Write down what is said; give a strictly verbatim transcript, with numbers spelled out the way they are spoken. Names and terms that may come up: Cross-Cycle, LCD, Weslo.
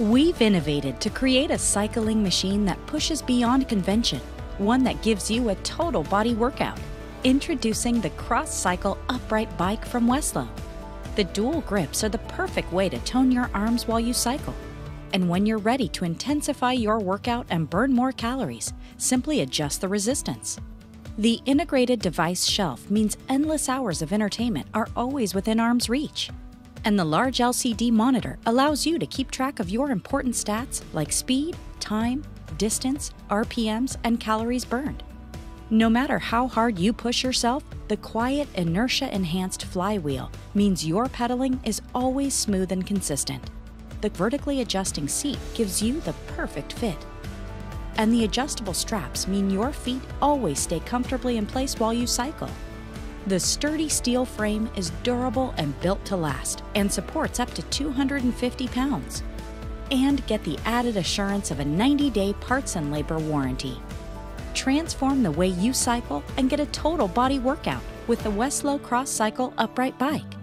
We've innovated to create a cycling machine that pushes beyond convention, one that gives you a total body workout. Introducing the Cross-Cycle Upright Bike from Weslo. The dual grips are the perfect way to tone your arms while you cycle. And when you're ready to intensify your workout and burn more calories, simply adjust the resistance. The integrated device shelf means endless hours of entertainment are always within arm's reach. And the large L C D monitor allows you to keep track of your important stats like speed, time, distance, R P Ms, and calories burned. No matter how hard you push yourself, the quiet inertia-enhanced flywheel means your pedaling is always smooth and consistent. The vertically adjusting seat gives you the perfect fit. And the adjustable straps mean your feet always stay comfortably in place while you cycle. The sturdy steel frame is durable and built to last and supports up to two hundred fifty pounds. And get the added assurance of a ninety day parts and labor warranty. Transform the way you cycle and get a total body workout with the Weslo Cross-Cycle Upright Bike.